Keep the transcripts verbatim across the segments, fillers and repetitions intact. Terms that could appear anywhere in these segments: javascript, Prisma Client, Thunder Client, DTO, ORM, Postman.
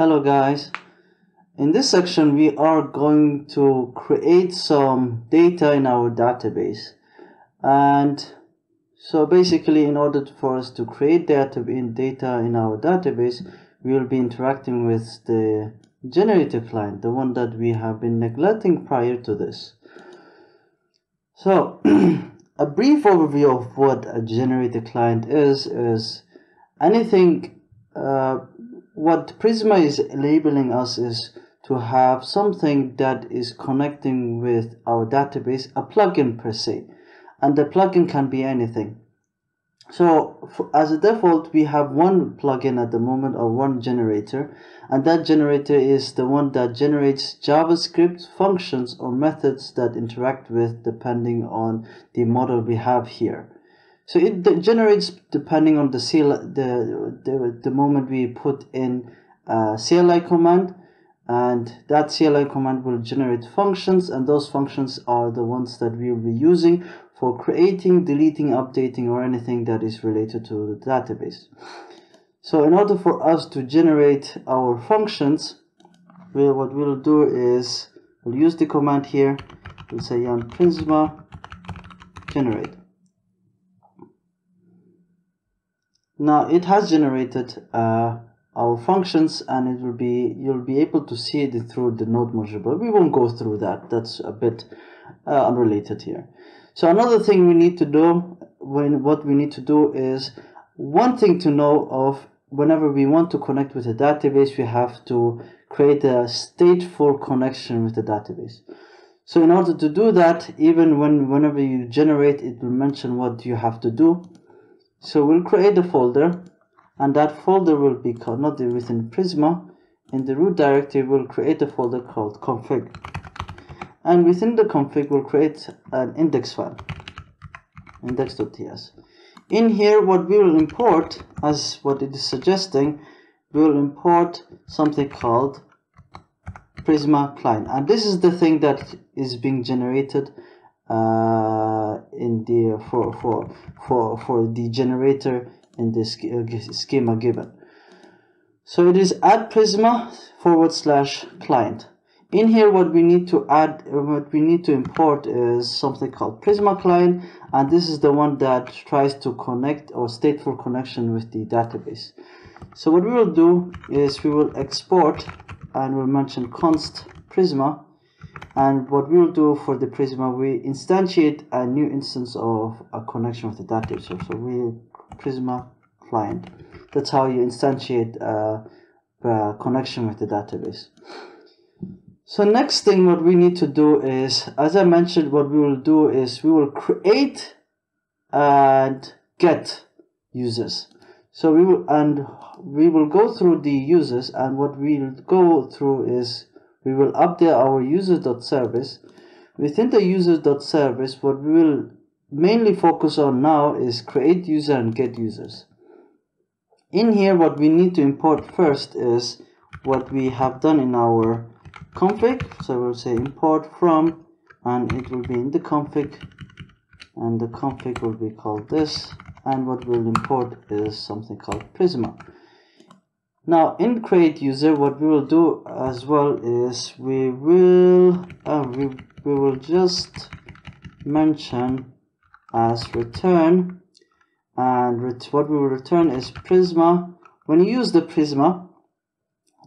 Hello guys, in this section we are going to create some data in our database. And so basically, in order for us to create data in data in our database, we will be interacting with the generator client, the one that we have been neglecting prior to this. So a brief overview of what a generator client is is anything uh, what Prisma is labeling us is to have something that is connecting with our database, a plugin per se, and the plugin can be anything. So for, as a default, we have one plugin at the moment, or one generator, and that generator is the one that generates JavaScript functions or methods that interact with depending on the model we have here. So it generates depending on the C L I, the, the, the moment we put in a C L I command, and that C L I command will generate functions, and those functions are the ones that we will be using for creating, deleting, updating, or anything that is related to the database. So in order for us to generate our functions, we'll, what we'll do is we'll use the command here. We'll say on Prisma generate. Now it has generated uh, our functions, and it will be you'll be able to see it through the node module, but we won't go through that. That's a bit uh, unrelated here. So another thing we need to do when what we need to do is one thing to know of whenever we want to connect with a database, we have to create a stateful connection with the database. So in order to do that, even when whenever you generate, it will mention what you have to do. So we'll create a folder, and that folder will be called, not within Prisma, in the root directory we'll create a folder called config, and within the config we'll create an index file, index.ts. In here, what we will import, as what it is suggesting, we will import something called Prisma Client, and this is the thing that is being generated Uh, in the for for for for the generator in this uh, schema given. So it is add Prisma forward slash client. In here, what we need to add, what we need to import is something called Prisma Client, and this is the one that tries to connect or stateful connection with the database. So what we will do is we will export, and we'll mention const Prisma. And what we'll do for the Prisma, we instantiate a new instance of a connection with the database. So, so we Prisma Client. That's how you instantiate a, a connection with the database. So next thing what we need to do is, as I mentioned, what we will do is we will create and get users. So we will and we will go through the users, and what we'll go through is we will update our users.service. Within the users.service, what we will mainly focus on now is create user and get users. In here, what we need to import first is what we have done in our config. So we'll say import from, and it will be in the config, and the config will be called this, and what we'll import is something called Prisma. Now in create user, what we will do as well is we will uh, we, we will just mention as return, and ret what we will return is Prisma. When you use the Prisma,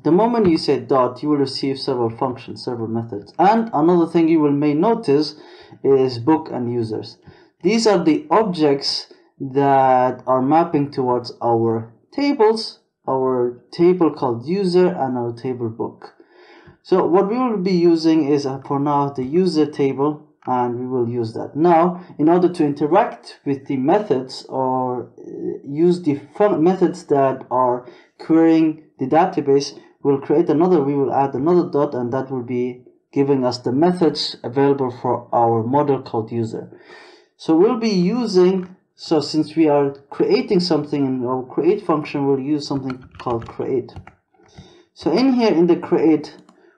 the moment you say dot, you will receive several functions, several methods. And another thing you will may notice is book and users. These are the objects that are mapping towards our tables, our table called user and our table book. So what we will be using is uh, for now the user table, and we will use that. Now in order to interact with the methods or uh, use the methods that are querying the database, we'll create another, we will add another dot, and that will be giving us the methods available for our model called user. So we'll be using So since we are creating something in our create function, we'll use something called create. So in here in the create,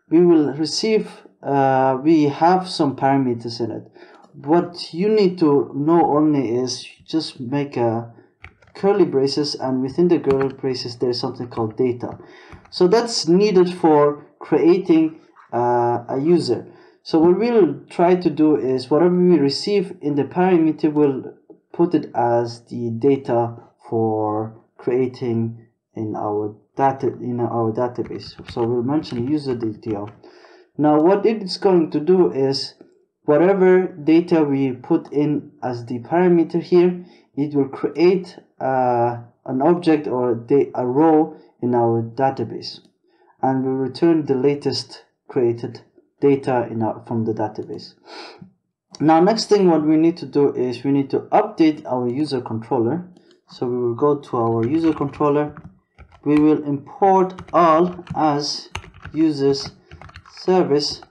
we will receive, uh, we have some parameters in it. What you need to know only is just make a curly braces, and within the curly braces there is something called data. So that's needed for creating uh, a user. So what we'll try to do is whatever we receive in the parameter, we'll put it as the data for creating in our data in our database. So we'll mention user D T O. Now what it's going to do is whatever data we put in as the parameter here, it will create uh, an object or a, a row in our database, and we'll return the latest created data in our, from the database. Now next thing what we need to do is we need to update our user controller. So we will go to our user controller. We will import all as users service,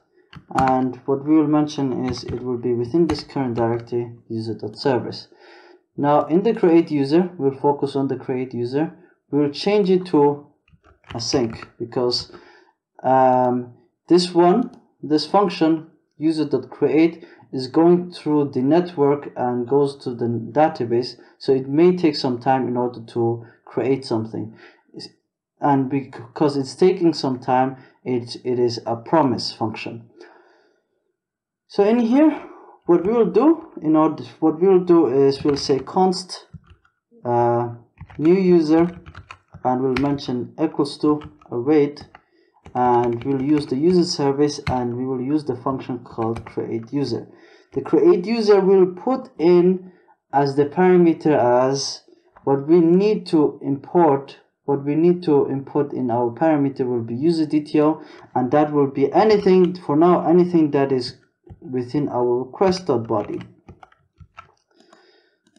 and what we will mention is it will be within this current directory user.service. Now in the create user, we'll focus on the create user. We will change it to async because um, this one this function user.create is going through the network and goes to the database, so it may take some time in order to create something, and because it's taking some time, it, it is a promise function. So in here what we will do in order what we will do is we'll say const uh, new user, and we'll mention equals to await, and we'll use the user service, and we will use the function called create user. The create user will put in as the parameter as what we need to import what we need to input in our parameter will be user D T O, and that will be anything for now anything that is within our request.body.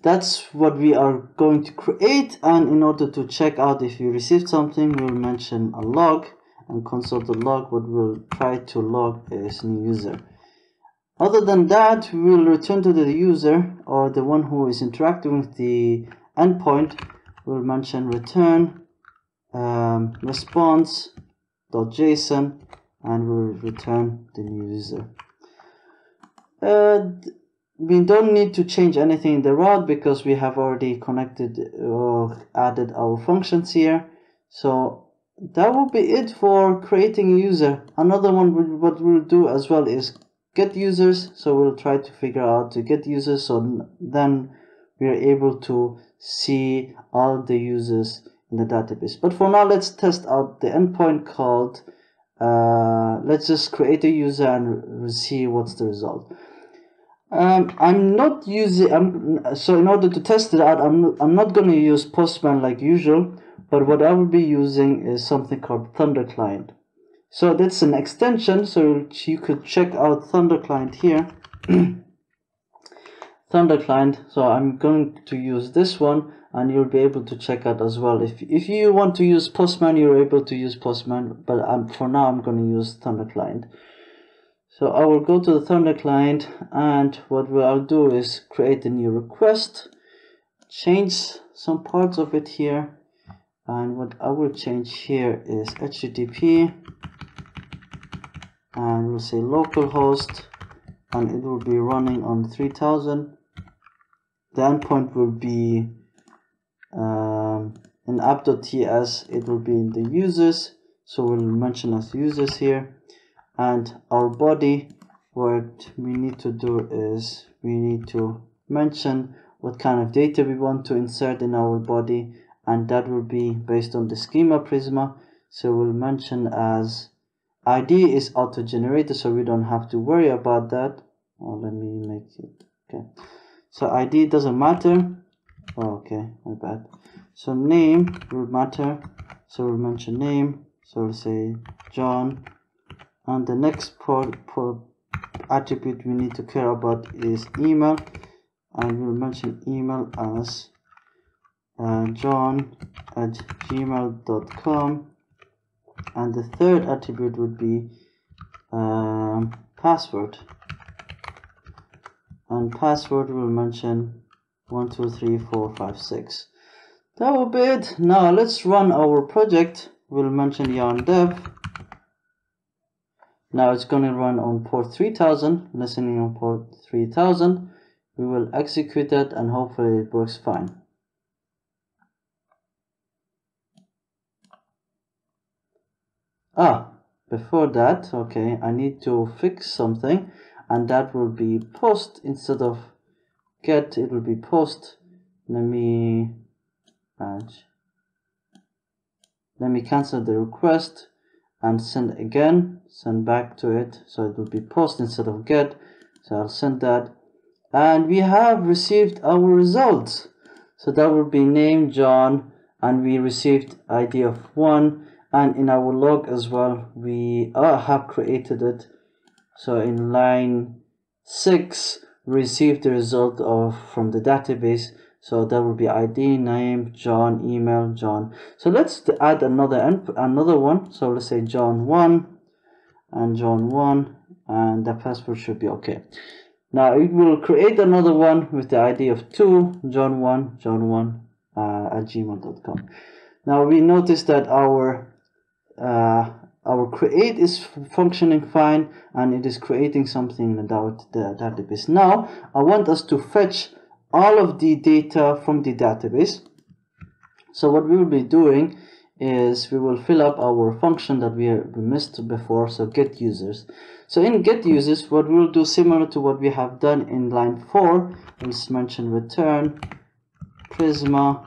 That's what we are going to create, and in order to check out if you received something, we'll mention a log and consult the log. What we'll try to log is new user. Other than that, we will return to the user or the one who is interacting with the endpoint. We'll mention return um, response.json, and we'll return the new user. Uh, we don't need to change anything in the route because we have already connected or added our functions here. So that will be it for creating a user. Another one what we'll do as well is get users. So we'll try to figure out to get users, so then we are able to see all the users in the database. But for now, let's test out the endpoint called uh, let's just create a user and see what's the result. Um, I'm not using I'm, so in order to test it out, I'm, I'm not going to use Postman like usual. But what I will be using is something called Thunder Client. So that's an extension, so you could check out Thunder Client here. Thunder Client, so I'm going to use this one, and you'll be able to check out as well. If, if you want to use Postman, you're able to use Postman, but I'm, for now I'm going to use Thunder Client. So I will go to the Thunder Client, and what I'll do is create a new request, change some parts of it here. And what I will change here is H T T P, and we'll say localhost, and it will be running on three thousand. The endpoint will be um, in app.ts, it will be in the users, so we'll mention as users here. And our body, what we need to do is we need to mention what kind of data we want to insert in our body, and that will be based on the schema Prisma. So we'll mention as I D is auto-generated, so we don't have to worry about that. Oh, let me make it okay. So I D doesn't matter. Oh, okay, my bad. So name will matter. So we'll mention name. So we'll say John. And the next part, part attribute we need to care about is email, and we'll mention email as Uh, John at gmail dot com, and the third attribute would be um, password, and password will mention one two three four five six. That will be it. Now let's run our project. We'll mention yarn dev. Now it's going to run on port three thousand, listening on port three thousand. We will execute that, and hopefully it works fine. Ah, before that, okay, I need to fix something, and that will be post instead of get, it will be post. Let me match. Let me cancel the request and send again, send back to it, so it will be post instead of get. So I'll send that, and we have received our results. So that will be name John, and we received I D of one, and in our log as well we uh, have created it. So in line six we received the result of from the database. So that will be I D, name, John, email, John. So let's add another another one. So let's say John one and John one, and the password should be okay. Now it will create another one with the I D of two, John one, John one uh, at gmail dot com. Now we notice that our uh, our create is functioning fine, and it is creating something without the database. Now I want us to fetch all of the data from the database. So what we will be doing is we will fill up our function that we missed before, so get users. So in get users, what we will do similar to what we have done in line four, we mention return Prisma,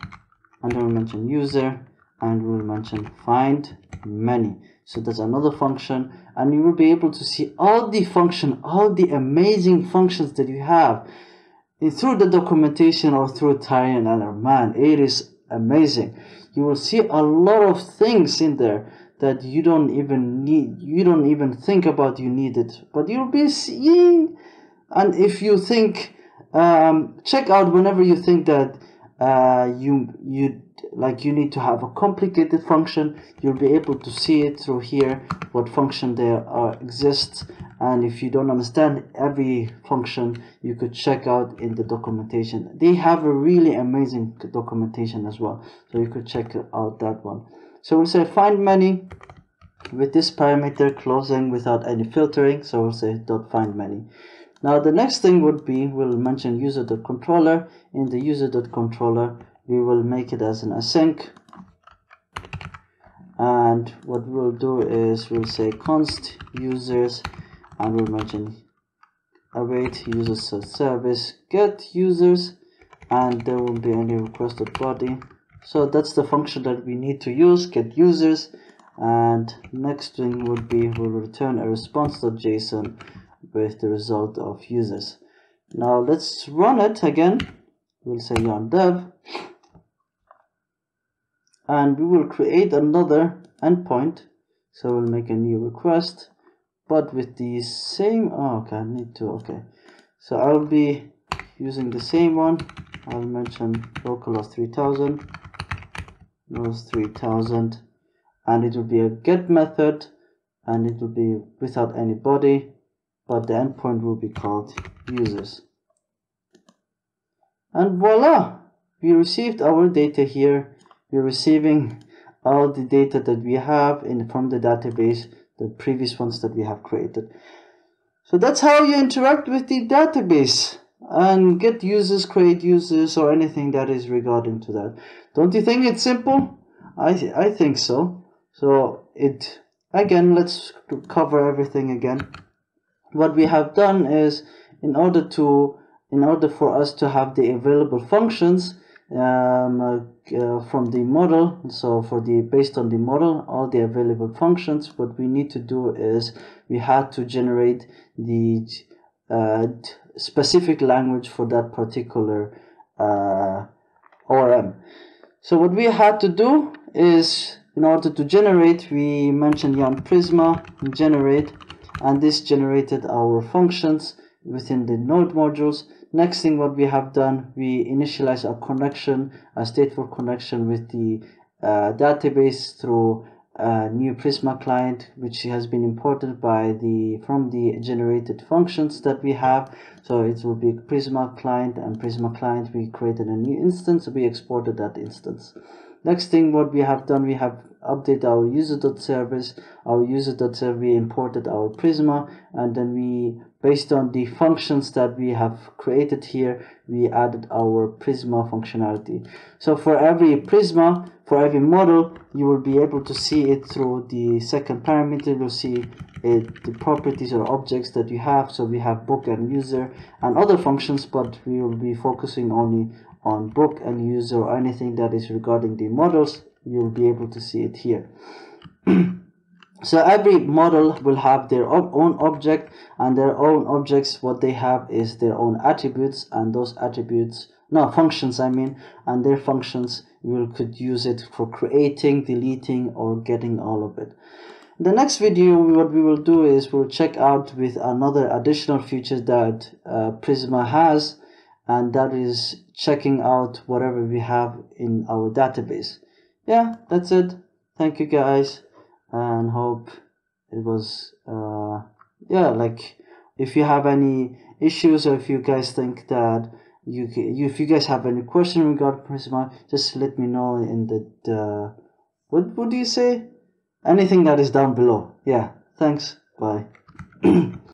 and then we mention user, and we will mention find many. So that's another function, and you will be able to see all the function, all the amazing functions that you have through the documentation or through Tarian and Arman. It is amazing. You will see a lot of things in there that you don't even need, you don't even think about you need it, but you'll be seeing. And if you think, um, check out whenever you think that uh, you you like you need to have a complicated function, you'll be able to see it through here, what function there are exists. And if you don't understand every function, you could check out in the documentation. They have a really amazing documentation as well, so you could check out that one. So we'll say find many with this parameter closing without any filtering, so we'll say dot find many. Now the next thing would be, we'll mention user.controller. In the user.controller, we will make it as an async, and what we'll do is we'll say const users, and we'll mention await users service get users, and there won't be any requested body. So that's the function that we need to use, get users. And next thing would be, we'll return a response.json with the result of users. Now let's run it again. We'll say yarn dev, and we will create another endpoint. So we'll make a new request, but with the same, oh, okay, I need to, okay. So I'll be using the same one. I'll mention local of three thousand, those three thousand, and it will be a get method, and it will be without any body, but the endpoint will be called users. And voila, we received our data here. We're receiving all the data that we have in from the database, the previous ones that we have created. So that's how you interact with the database and get users, create users, or anything that is regarding to that. Don't you think it's simple? I, th I think so. So it, again, let's cover everything again. What we have done is, in order to, in order for us to have the available functions, Um, uh, from the model, so for the based on the model, all the available functions, what we need to do is we had to generate the uh, specific language for that particular uh, O R M. So what we had to do is, in order to generate, we mentioned yarn Prisma generate, and this generated our functions within the node modules. Next thing what we have done, we initialize a connection, a stateful connection with the uh, database through a new Prisma client, which has been imported by the from the generated functions that we have. So it will be Prisma client, and Prisma client, we created a new instance, we exported that instance. Next thing what we have done, we have updated our user.service, our user.service, we imported our Prisma, and then we, based on the functions that we have created here, we added our Prisma functionality. So for every Prisma private model, you will be able to see it through the second parameter. You'll see it, the properties or objects that you have. So we have book and user and other functions, but we will be focusing only on book and user, or anything that is regarding the models. You'll be able to see it here. So every model will have their own object, and their own objects, what they have is their own attributes, and those attributes, no, functions I mean, and their functions will could use it for creating, deleting, or getting all of it. In the next video, what we will do is we'll check out with another additional feature that uh, Prisma has, and that is checking out whatever we have in our database. Yeah, that's it. Thank you guys, and hope it was uh yeah, like if you have any issues, or if you guys think that you, you if you guys have any question regarding Prisma, just let me know in the uh, what what do you say anything that is down below. Yeah, thanks, bye.